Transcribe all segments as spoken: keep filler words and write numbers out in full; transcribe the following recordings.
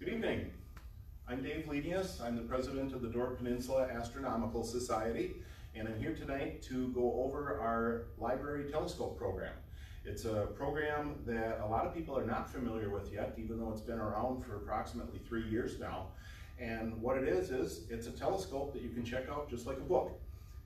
Good evening. I'm Dave Lenius. I'm the president of the Door Peninsula Astronomical Society, and I'm here tonight to go over our library telescope program. It's a program that a lot of people are not familiar with yet, even though it's been around for approximately three years now. And what it is, is it's a telescope that you can check out just like a book.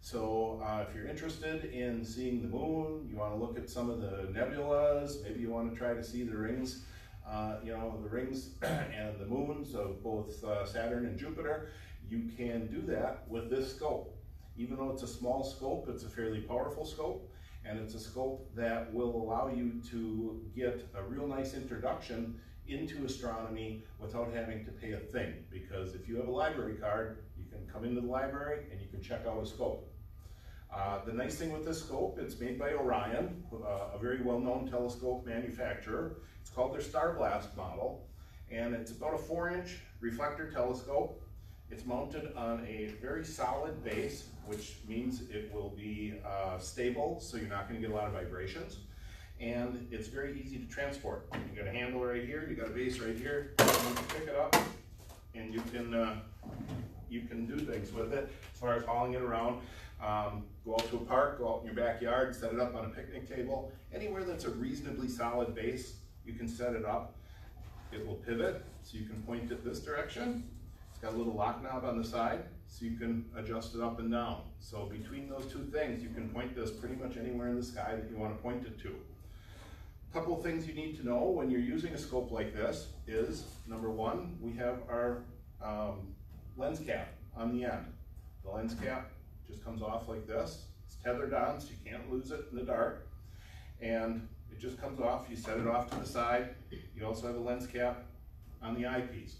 So uh, if you're interested in seeing the moon, you want to look at some of the nebulas, maybe you want to try to see the rings, uh, you know, the rings and the moons of both uh, Saturn and Jupiter, you can do that with this scope. Even though it's a small scope, it's a fairly powerful scope, and it's a scope that will allow you to get a real nice introduction into astronomy without having to pay a thing, because if you have a library card, you can come into the library and you can check out a scope. Uh, the nice thing with this scope, it's made by Orion, uh, a very well-known telescope manufacturer. It's called their Starblast model, and it's about a four inch reflector telescope. It's mounted on a very solid base, which means it will be uh, stable, so you're not going to get a lot of vibrations. And it's very easy to transport. You got a handle right here, you got a base right here, you can pick it up and you can, uh, you can do things with it as far as hauling it around. Um, go out to a park, go out in your backyard, set it up on a picnic table. Anywhere that's a reasonably solid base, you can set it up. It will pivot, so you can point it this direction. It's got a little lock knob on the side, so you can adjust it up and down. So between those two things, you can point this pretty much anywhere in the sky that you want to point it to. Couple things you need to know when you're using a scope like this is, number one, we have our um, lens cap on the end. The lens cap just comes off like this. It's tethered on, so you can't lose it in the dark. And it just comes off, you set it off to the side. You also have a lens cap on the eyepiece.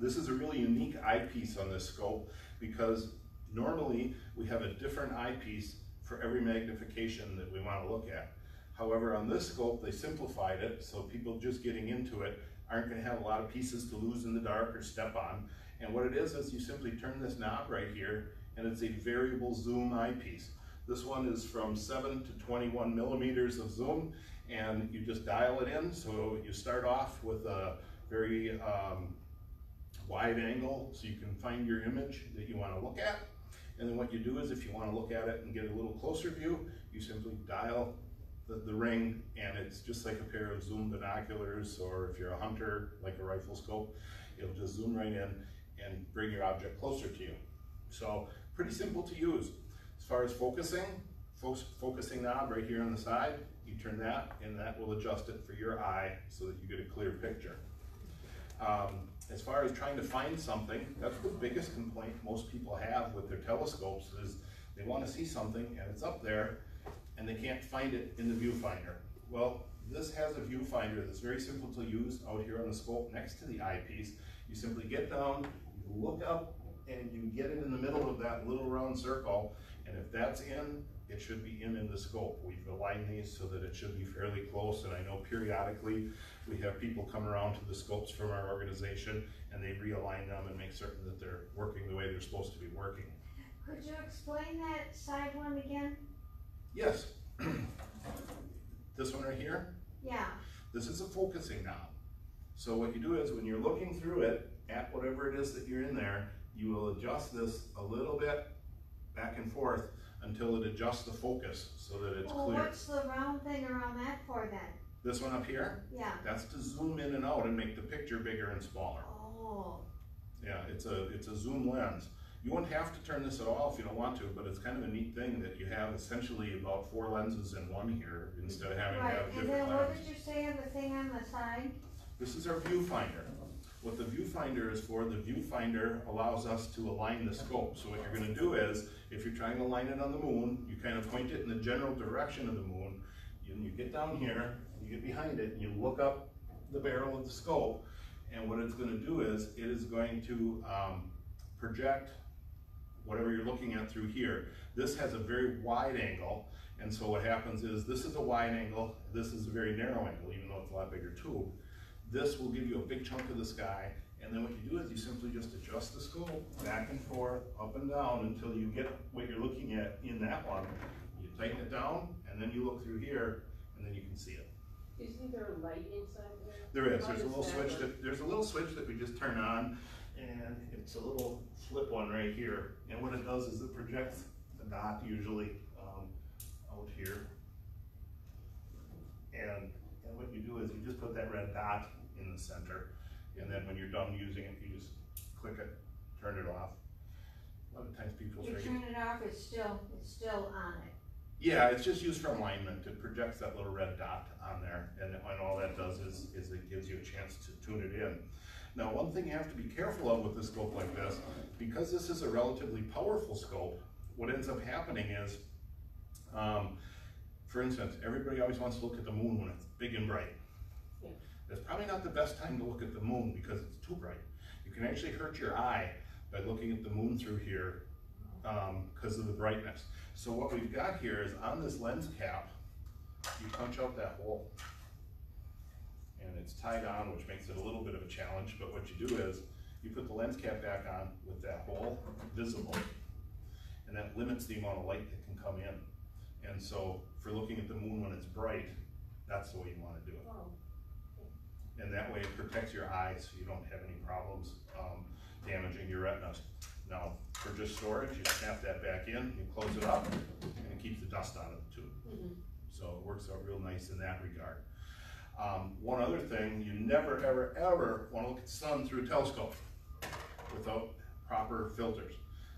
This is a really unique eyepiece on this scope, because normally we have a different eyepiece for every magnification that we want to look at. However, on this scope, they simplified it, so people just getting into it aren't going to have a lot of pieces to lose in the dark or step on. And what it is, is you simply turn this knob right here, and it's a variable zoom eyepiece. This one is from seven to twenty-one millimeters of zoom, and you just dial it in. So you start off with a very um, wide angle, so you can find your image that you want to look at. And then what you do is, if you want to look at it and get a little closer view, you simply dial The, the ring, and it's just like a pair of zoom binoculars, or if you're a hunter, like a rifle scope, it'll just zoom right in and bring your object closer to you. So pretty simple to use. As far as focusing, fo focusing knob right here on the side, you turn that and that will adjust it for your eye so that you get a clear picture. Um, as far as trying to find something, that's the biggest complaint most people have with their telescopes, is they want to see something and it's up there, and they can't find it in the viewfinder. Well, this has a viewfinder that's very simple to use out here on the scope next to the eyepiece. You simply get down, you look up, and you get it in the middle of that little round circle, and if that's in, it should be in in the scope. We've aligned these so that it should be fairly close, and I know periodically we have people come around to the scopes from our organization, and they realign them and make certain that they're working the way they're supposed to be working. Could you explain that side one again? Yes. This one right here? Yeah. This is a focusing knob. So what you do is, when you're looking through it at whatever it is that you're in there, you will adjust this a little bit back and forth until it adjusts the focus so that it's well, clear. What's the round thing around that for then? This one up here? Yeah. That's to zoom in and out and make the picture bigger and smaller. Oh. Yeah, it's a, it's a zoom lens. You won't have to turn this at all if you don't want to, but it's kind of a neat thing that you have essentially about four lenses in one here instead of having right. to have different lenses. And then lenses. What did you say on the thing on the side? This is our viewfinder. What the viewfinder is for, the viewfinder allows us to align the scope. So what you're going to do is, if you're trying to align it on the moon, you kind of point it in the general direction of the moon. You, you get down here, you get behind it, and you look up the barrel of the scope. And what it's going to do is, it is going to um, project whatever you're looking at through here. This has a very wide angle, and so what happens is, this is a wide angle, this is a very narrow angle, even though it's a lot bigger tube. This will give you a big chunk of the sky, and then what you do is you simply just adjust the scope back and forth, up and down, until you get what you're looking at in that one. You tighten it down, and then you look through here, and then you can see it. Isn't there a light inside there? There is. There's a little switch that there's a little switch that we just turn on, and it's a little flip one right here. And what it does is it projects the dot usually um, out here. And and what you do is you just put that red dot in the center, and then when you're done using it, you just click it, turn it off. A lot of times people you turn it off. It's still it's still on it. Yeah, it's just used for alignment. It projects that little red dot on there, and, and all that does is, is it gives you a chance to tune it in. Now, one thing you have to be careful of with a scope like this, because this is a relatively powerful scope, what ends up happening is, um, for instance, everybody always wants to look at the moon when it's big and bright. Yeah. That's probably not the best time to look at the moon because it's too bright. You can actually hurt your eye by looking at the moon through here because um, of the brightness. So what we've got here is on this lens cap, you punch out that hole and it's tied on, which makes it a little bit of a challenge, but what you do is you put the lens cap back on with that hole visible, and that limits the amount of light that can come in. And so for looking at the moon when it's bright, that's the way you want to do it. Wow. And that way it protects your eyes so you don't have any problems um, damaging your retinas. Now, for just storage, you snap that back in, you close it up, and it keeps the dust out of the tube. Mm-hmm. So it works out real nice in that regard. Um, one other thing, you never, ever, ever want to look at the sun through a telescope without proper filters,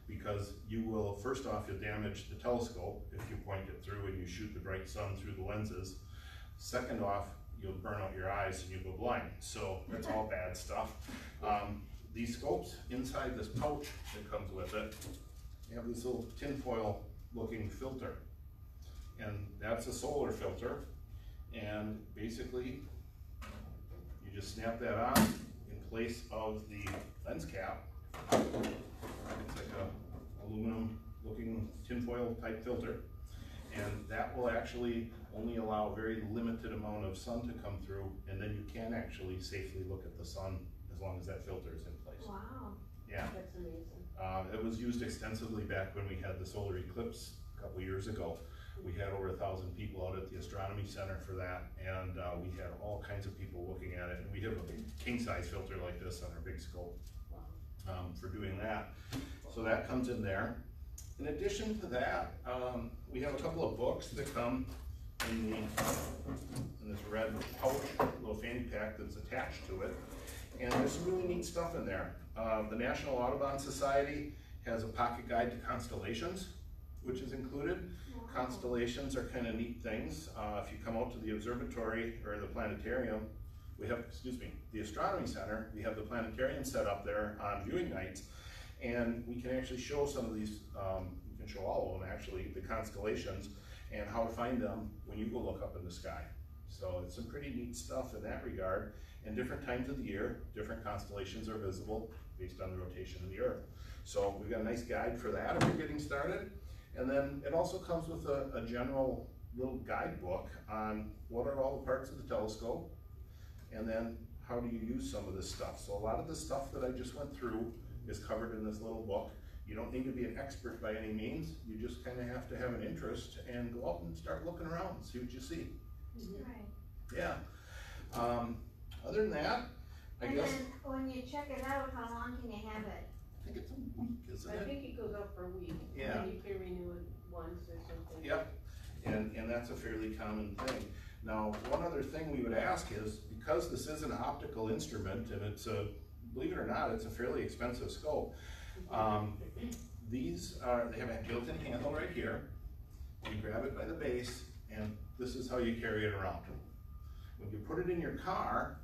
because you will, first off, you'll damage the telescope if you point it through and you shoot the bright sun through the lenses. Second off, you'll burn out your eyes and you'll go blind. So that's all bad stuff. Um, These scopes, inside this pouch that comes with it, you have this little tinfoil looking filter. And that's a solar filter. And basically, you just snap that on in place of the lens cap. It's like a aluminum looking tinfoil type filter. And that will actually only allow a very limited amount of sun to come through. And then you can actually safely look at the sun as long as that filter is in place. Wow. Yeah. That's amazing. Uh, it was used extensively back when we had the solar eclipse a couple years ago. We had over a thousand people out at the astronomy center for that, and uh, we had all kinds of people looking at it. And we have a big king-size filter like this on our big scope um, for doing that. So that comes in there. In addition to that, um, we have a couple of books that come in, the, in this red pouch, little fanny pack that's attached to it. And there's some really neat stuff in there. Uh, the National Audubon Society has a pocket guide to constellations, which is included. Wow. Constellations are kind of neat things. Uh, if you come out to the observatory or the planetarium, we have, excuse me, the astronomy center, we have the planetarium set up there on viewing nights, and we can actually show some of these, um, we can show all of them actually, the constellations and how to find them when you go look up in the sky. So it's some pretty neat stuff in that regard. And different times of the year, different constellations are visible based on the rotation of the Earth. So we've got a nice guide for that if you're getting started. And then it also comes with a, a general little guidebook on what are all the parts of the telescope, and then how do you use some of this stuff. So a lot of the stuff that I just went through is covered in this little book. You don't need to be an expert by any means. You just kind of have to have an interest and go out and start looking around and see what you see. Right. Yeah. Um, Other than that, I and guess. And when you check it out, how long can you have it? I think it's a week, isn't I it? I think it goes up for a week. Yeah. And you can renew it once or something. Yep. And, and that's a fairly common thing. Now, one other thing we would ask is, because this is an optical instrument, and it's a, believe it or not, it's a fairly expensive scope. Um, these are, they have a built-in handle right here. You grab it by the base, and this is how you carry it around. When you put it in your car,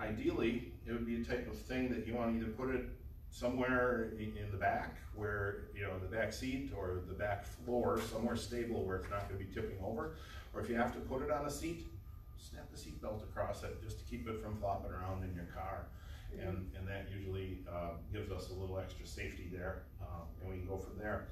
ideally, it would be a type of thing that you want to either put it somewhere in, in the back, where, you know, the back seat or the back floor, somewhere stable where it's not going to be tipping over. Or if you have to put it on a seat, snap the seat belt across it just to keep it from flopping around in your car. Mm-hmm. And, and that usually uh, gives us a little extra safety there, uh, and we can go from there.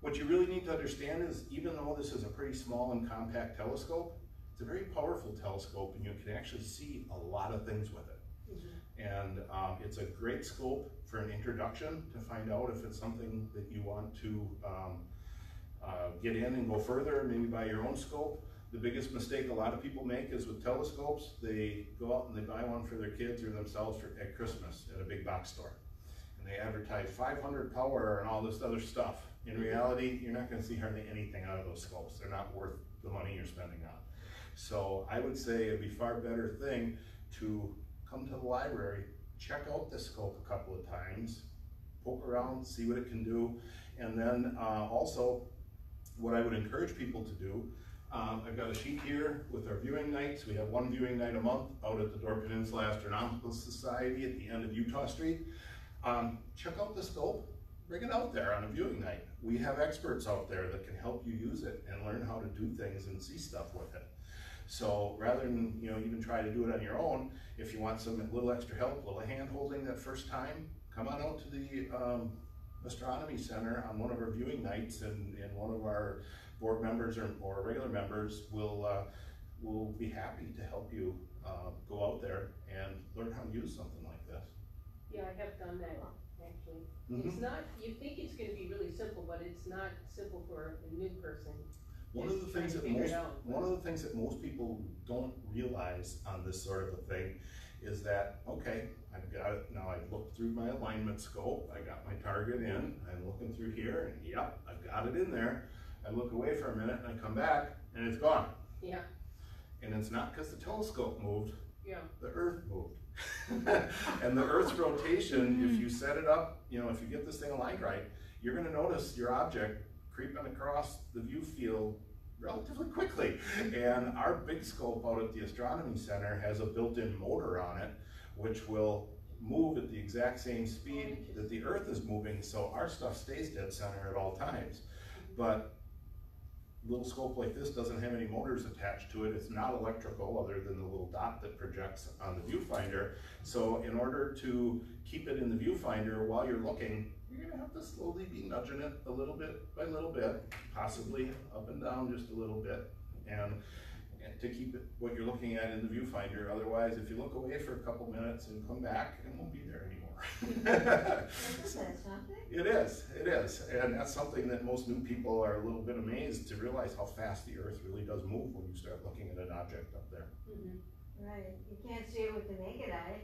What you really need to understand is, even though this is a pretty small and compact telescope, it's a very powerful telescope, and you can actually see a lot of things with it. Mm-hmm. And um, it's a great scope for an introduction to find out if it's something that you want to um, uh, get in and go further, maybe buy your own scope. The biggest mistake a lot of people make is with telescopes, they go out and they buy one for their kids or themselves for, at Christmas at a big box store. And they advertise five hundred power and all this other stuff. In reality, you're not going to see hardly anything out of those scopes. They're not worth the money you're spending on. So I would say it'd be far better thing to come to the library, check out the scope a couple of times, poke around, see what it can do. And then uh, also, what I would encourage people to do, um, I've got a sheet here with our viewing nights. We have one viewing night a month out at the Door Peninsula Astronomical Society at the end of Utah Street. Um, check out the scope, bring it out there on a viewing night. We have experts out there that can help you use it and learn how to do things and see stuff with it. So rather than, you know, even try to do it on your own, if you want some little extra help, a little hand-holding that first time, come on out to the um, Astronomy Center on one of our viewing nights, and, and one of our board members or, or regular members will, uh, will be happy to help you uh, go out there and learn how to use something like this. Yeah, I have done that, actually. Mm-hmm. It's not, you think it's going to be really simple, but it's not simple for a new person. One of the things that most, out, one of the things that most people don't realize on this sort of a thing is that, okay, I've got it now, I've looked through my alignment scope, I got my target in, I'm looking through here, and yep, I've got it in there. I look away for a minute and I come back and it's gone. Yeah. And it's not because the telescope moved, yeah, the Earth moved. And the Earth's rotation, if you set it up, you know, if you get this thing aligned right, you're going to notice your object creeping across the view field relatively quickly. And our big scope out at the Astronomy Center has a built-in motor on it, which will move at the exact same speed that the Earth is moving, so our stuff stays dead center at all times. But a little scope like this doesn't have any motors attached to it. It's not electrical other than the little dot that projects on the viewfinder. So in order to keep it in the viewfinder while you're looking, you're going to have to slowly be nudging it a little bit by little bit, possibly up and down just a little bit, and, and to keep it, what you're looking at in the viewfinder. Otherwise, if you look away for a couple minutes and come back, it won't be there anymore. It is, it is. And that's something that most new people are a little bit amazed to realize, how fast the Earth really does move when you start looking at an object up there. Mm-hmm. Right. You can't see it with the naked eye.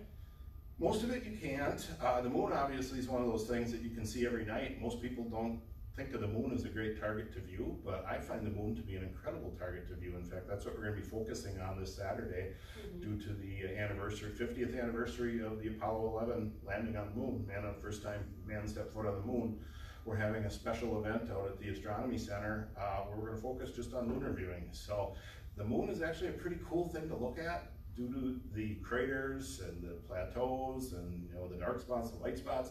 Most of it you can't. Uh, the moon obviously is one of those things that you can see every night. Most people don't think of the moon as a great target to view, but I find the moon to be an incredible target to view. In fact, that's what we're going to be focusing on this Saturday, mm-hmm, due to the anniversary, fiftieth anniversary of the Apollo eleven landing on the moon. Man, the first time man stepped foot on the moon. We're having a special event out at the Astronomy Center uh, where we're going to focus just on lunar viewing. So the moon is actually a pretty cool thing to look at, due to the craters and the plateaus and, you know, the dark spots, the light spots.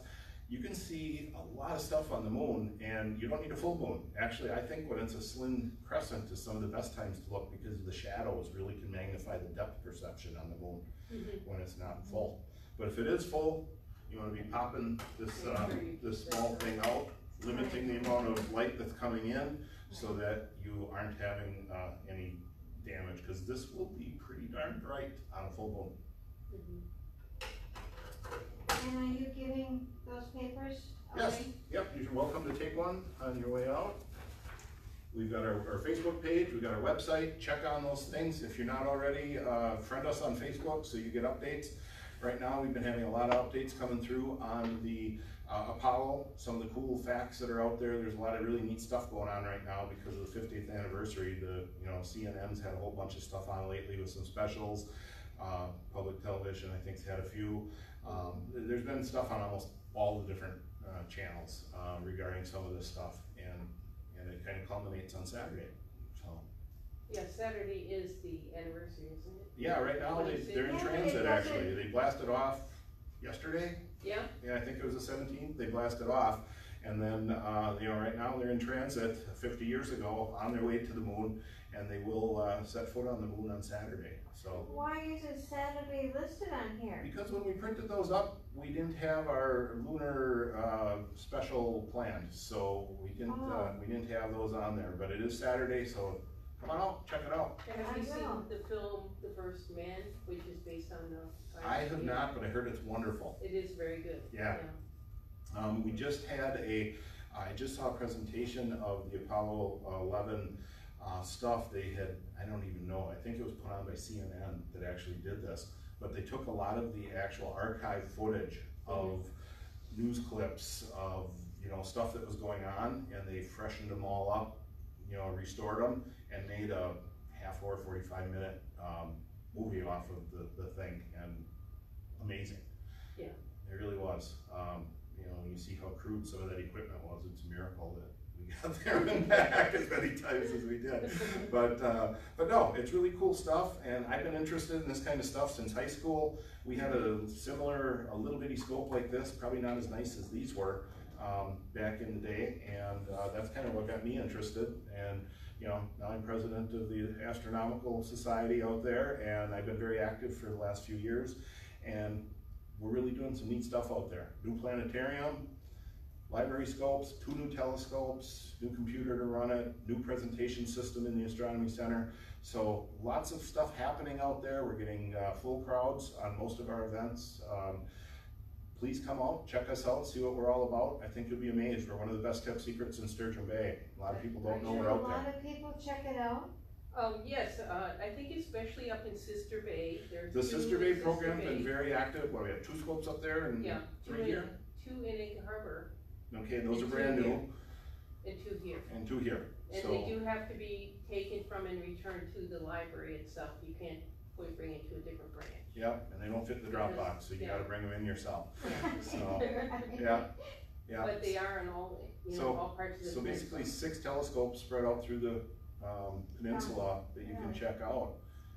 You can see a lot of stuff on the moon, and you don't need a full moon. Actually, I think when it's a slim crescent is some of the best times to look, because the shadows really can magnify the depth perception on the moon, mm-hmm, when it's not full. But if it is full, you want to be popping this, uh, this small thing out, limiting the amount of light that's coming in so that you aren't having uh, any damage, because this will be pretty darn bright on a full moon. Mm-hmm. And are you giving those papers away? Yes. Yep. You're welcome to take one on your way out. We've got our, our Facebook page. We've got our website. Check on those things. If you're not already, uh, friend us on Facebook so you get updates. Right now, we've been having a lot of updates coming through on the uh, Apollo, some of the cool facts that are out there. There's a lot of really neat stuff going on right now because of the fiftieth anniversary. The, you know, C N N's had a whole bunch of stuff on lately with some specials. Uh, public television, I think, has had a few. Um, there's been stuff on almost all the different uh, channels uh, regarding some of this stuff, and, and it kind of culminates on Saturday. So. Yeah, Saturday is the anniversary, isn't it? Yeah, right now they, they're in transit, actually. They blasted off yesterday. Yeah. Yeah, I think it was the seventeenth. They blasted off, and then uh, you know, right now they're in transit. fifty years ago, on their way to the moon, and they will uh, set foot on the moon on Saturday. So why isn't Saturday listed on here? Because when we printed those up, we didn't have our lunar uh, special planned, so we didn't oh. uh, we didn't have those on there. But it is Saturday, so come on out, check it out. And have you seen the film The First Man, which is based on the? I have not, but I heard it's wonderful. It is very good. Yeah. yeah. Um, we just had a. I just saw a presentation of the Apollo eleven uh, stuff they had, I don't even know, I think it was put on by C N N that actually did this, but they took a lot of the actual archive footage of news clips of, you know, stuff that was going on, and they freshened them all up, you know, restored them, and made a half hour, forty-five minute um, movie off of the, the thing, and amazing. Yeah. It really was. Um, you know, when you see how crude some of that equipment was, it's a miracle that we got there and back as many times as we did. But, uh, but no, it's really cool stuff, and I've been interested in this kind of stuff since high school. We had a similar, a little bitty scope like this, probably not as nice as these were, um, back in the day, and uh, that's kind of what got me interested. And you know, now I'm president of the Astronomical Society out there, and I've been very active for the last few years, and we're really doing some neat stuff out there. New planetarium, library scopes, two new telescopes, new computer to run it, new presentation system in the Astronomy Center. So lots of stuff happening out there. We're getting uh, full crowds on most of our events. Um, please come out, check us out, see what we're all about. I think you'll be amazed. We're one of the best kept secrets in Sturgeon Bay. A lot of people don't know we're out there. A lot of people check it out. Um, yes, uh, I think especially up in Sister Bay. The Sister Bay program has been very active. Well, we have two scopes up there and yeah, three in, here. Two in Ink Harbor. Okay, those are brand new. And two here. And two here. And so they do have to be taken from and returned to the library itself. You can't bring it to a different branch. Yeah, and they don't fit in the drop box, so you yeah. got to bring them in yourself. So, yeah. Yeah. But they are in all, you know, so, all parts of the So basically place. Six telescopes spread out through the Um, peninsula that you yeah. can check out,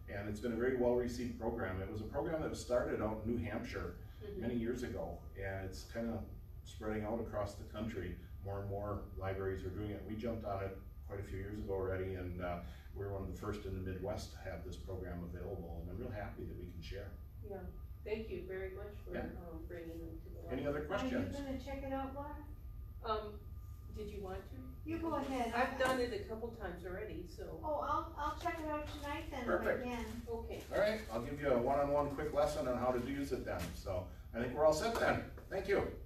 and it's been a very well received program. It was a program that was started out in New Hampshire mm-hmm. many years ago, and it's kind of spreading out across the country. More and more libraries are doing it. We jumped on it quite a few years ago already, and uh, we were one of the first in the Midwest to have this program available, and I'm real happy that we can share. Yeah, thank you very much for yeah. um, bringing them to the library. Any other questions? Are you going to check it out, Laura? Um, Did you want to? You go ahead. I've done it a couple times already, so. Oh, I'll, I'll check it out tonight then. Perfect. Again. Okay. All right, I'll give you a one-on-one quick lesson on how to use it then. So I think we're all set then. Thank you.